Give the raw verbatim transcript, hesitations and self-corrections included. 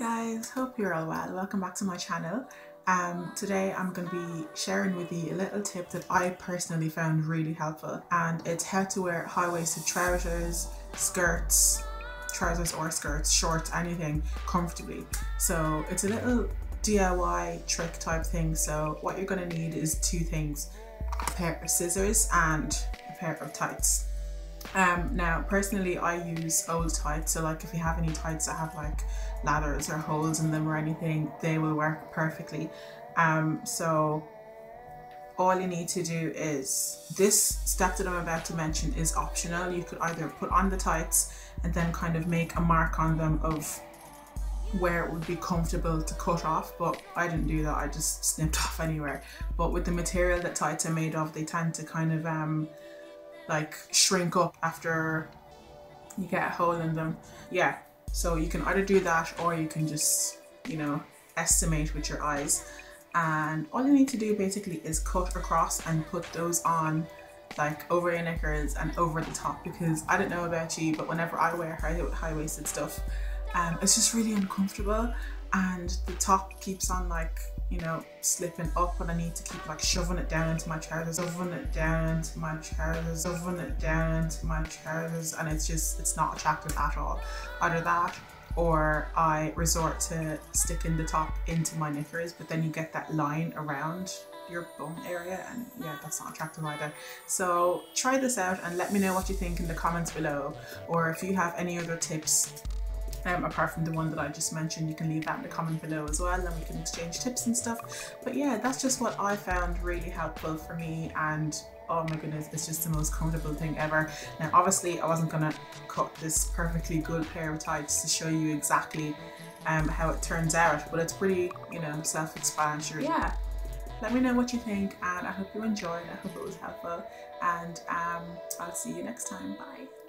Hi guys, hope you're all well. Welcome back to my channel. Um, today I'm going to be sharing with you a little tip that I personally found really helpful, and it's how to wear high-waisted trousers, skirts, trousers or skirts, shorts, anything comfortably. So it's a little D I Y trick type thing. So what you're going to need is two things: a pair of scissors and a pair of tights. Um, now personally I use old tights, so like if you have any tights that have like ladders or holes in them or anything, they will work perfectly. Um, so all you need to do is, this step that I'm about to mention is optional. You could either put on the tights and then kind of make a mark on them of where it would be comfortable to cut off, but I didn't do that, I just snipped off anywhere. But with the material that tights are made of, they tend to kind of um, like shrink up after you get a hole in them. Yeah, so you can either do that or you can just, you know, estimate with your eyes. And all you need to do basically is cut across and put those on like over your knickers and over the top, because I don't know about you, but whenever I wear high-waisted stuff, um, it's just really uncomfortable, and the top keeps on like, you know, slipping up, and I need to keep like shoving it down into my trousers, shoving it down into my trousers, shoving it down into my trousers, and it's just, it's not attractive at all. Either that, or I resort to sticking the top into my knickers, but then you get that line around your bum area, and yeah, that's not attractive either. So try this out and let me know what you think in the comments below, or if you have any other tips Um, apart from the one that I just mentioned, you can leave that in the comment below as well, and we can exchange tips and stuff. But yeah, that's just what I found really helpful for me, and oh my goodness, it's just the most comfortable thing ever. Now obviously I wasn't gonna cut this perfectly good pair of tights to show you exactly um, how it turns out, but it's pretty, you know, self-explanatory. Yeah, let me know what you think, and I hope you enjoyed, I hope it was helpful, and um, I'll see you next time. Bye.